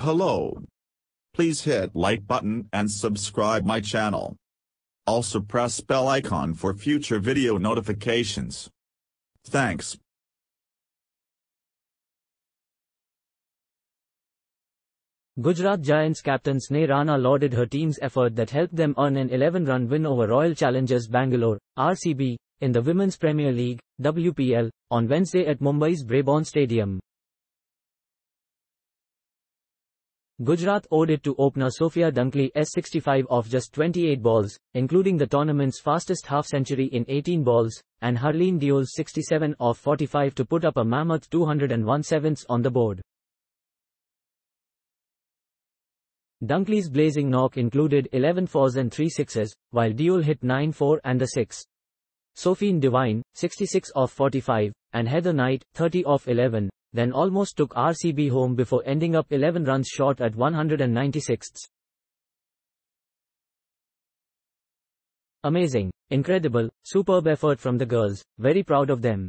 Hello. Please hit like button and subscribe my channel. Also press bell icon for future video notifications. Thanks. Gujarat Giants captain Sneh Rana lauded her team's effort that helped them earn an 11-run win over Royal Challengers Bangalore (RCB) in the Women's Premier League (WPL) on Wednesday at Mumbai's Brabourne Stadium. Gujarat owed it to opener Sophia Dunkley's 65 off just 28 balls, including the tournament's fastest half-century in 18 balls, and Harleen Deol's 67 off 45 to put up a mammoth 201/7 on the board. Dunkley's blazing knock included 11 fours and 3 sixes, while Deol hit 9-4 and a 6. Sophia Dunkley, 66 off 45, and Heather Knight, 30 off 11, then almost took RCB home before ending up 11 runs short at 196. Amazing, incredible, superb effort from the girls, very proud of them.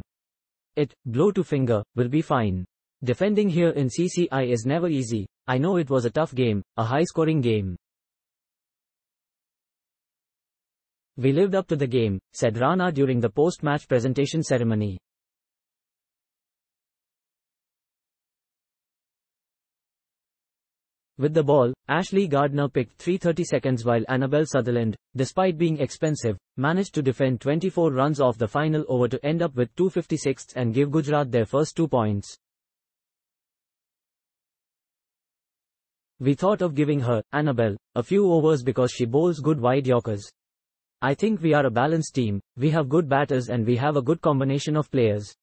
It, blow to finger, will be fine. Defending here in CCI is never easy. I know it was a tough game, a high-scoring game. We lived up to the game, said Rana during the post-match presentation ceremony. With the ball, Ashley Gardner picked 330 seconds while Annabelle Sutherland, despite being expensive, managed to defend 24 runs off the final over to end up with 256 and give Gujarat their first 2 points. We thought of giving her, Annabelle, a few overs because she bowls good wide yorkers. I think we are a balanced team, we have good batters and we have a good combination of players.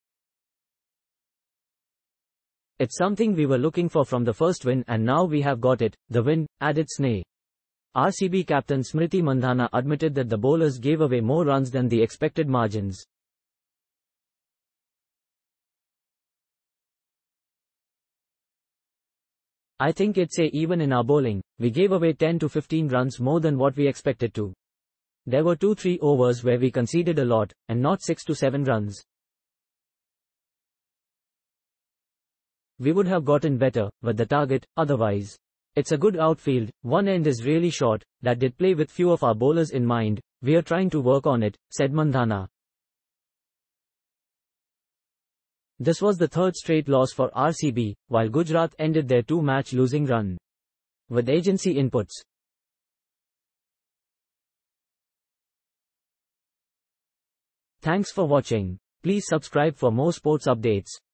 It's something we were looking for from the first win and now we have got it, the win, added Sneh. RCB captain Smriti Mandhana admitted that the bowlers gave away more runs than the expected margins. I think it's even in our bowling, we gave away 10 to 15 runs more than what we expected to. There were 2-3 overs where we conceded a lot, and not 6 to 7 runs. We would have gotten better, but the target, otherwise. It's a good outfield, one end is really short, that did play with few of our bowlers in mind, we are trying to work on it, said Mandhana. This was the third straight loss for RCB, while Gujarat ended their 2-match losing run. With agency inputs. Thanks for watching. Please subscribe for more sports updates.